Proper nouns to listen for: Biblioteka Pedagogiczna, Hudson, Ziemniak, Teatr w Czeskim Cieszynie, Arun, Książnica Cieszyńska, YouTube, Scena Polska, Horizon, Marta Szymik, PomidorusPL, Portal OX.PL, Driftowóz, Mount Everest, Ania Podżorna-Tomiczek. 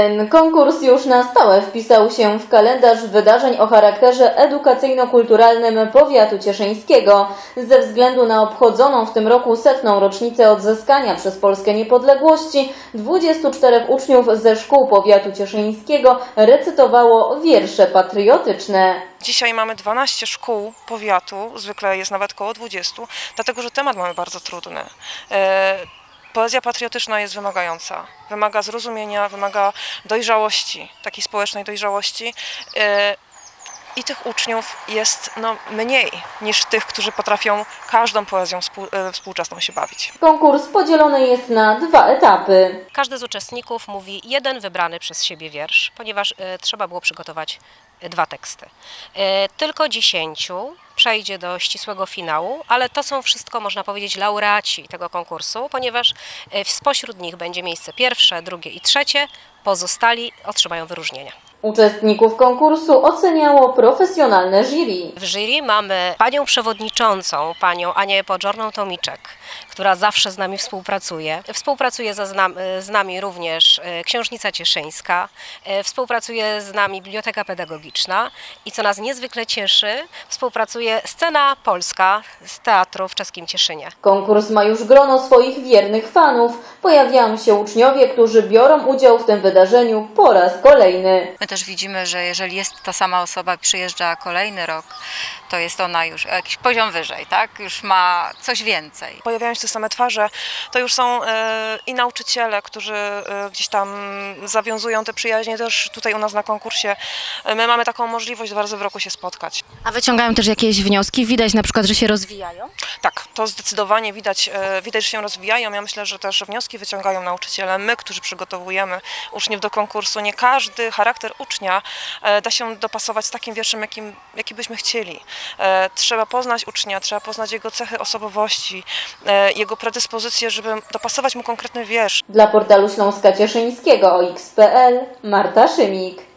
Ten konkurs już na stałe wpisał się w kalendarz wydarzeń o charakterze edukacyjno-kulturalnym powiatu cieszyńskiego. Ze względu na obchodzoną w tym roku 100. rocznicę odzyskania przez Polskę niepodległości 24 uczniów ze szkół powiatu cieszyńskiego recytowało wiersze patriotyczne. Dzisiaj mamy 12 szkół powiatu, zwykle jest nawet koło 20, dlatego że temat mamy bardzo trudny. Poezja patriotyczna jest wymagająca, wymaga zrozumienia, wymaga dojrzałości, takiej społecznej dojrzałości i tych uczniów jest mniej niż tych, którzy potrafią każdą poezją współczesną się bawić. Konkurs podzielony jest na dwa etapy. Każdy z uczestników mówi jeden wybrany przez siebie wiersz, ponieważ trzeba było przygotować dwa teksty. Tylko 10 przejdzie do ścisłego finału, ale to są wszystko, można powiedzieć, laureaci tego konkursu, ponieważ spośród nich będzie miejsce pierwsze, drugie i trzecie, pozostali otrzymają wyróżnienia. Uczestników konkursu oceniało profesjonalne jury. W jury mamy panią przewodniczącą, panią Anię Podżorną-Tomiczek, która zawsze z nami współpracuje. Współpracuje z nami również Książnica Cieszyńska, współpracuje z nami Biblioteka Pedagogiczna i co nas niezwykle cieszy, współpracuje Scena Polska z Teatru w Czeskim Cieszynie. Konkurs ma już grono swoich wiernych fanów. Pojawiają się uczniowie, którzy biorą udział w tym wydarzeniu po raz kolejny. My też widzimy, że jeżeli jest ta sama osoba, przyjeżdża kolejny rok, to jest ona już jakiś poziom wyżej, tak? Już ma coś więcej. Pojawiają się te same twarze, to już są i nauczyciele, którzy gdzieś tam zawiązują te przyjaźnie też tutaj u nas na konkursie. My mamy taką możliwość 2 razy w roku się spotkać. A wyciągają też jakieś wnioski? Widać na przykład, że się rozwijają? Tak, to zdecydowanie widać, że się rozwijają. Ja myślę, że też wnioski wyciągają nauczyciele. My, którzy przygotowujemy uczniów do konkursu, nie każdy charakter ucznia da się dopasować z takim wierszem, jaki byśmy chcieli. Trzeba poznać ucznia, trzeba poznać jego cechy osobowości, jego predyspozycje, żeby dopasować mu konkretny wiersz. Dla portalu Śląska Cieszyńskiego OX.PL Marta Szymik.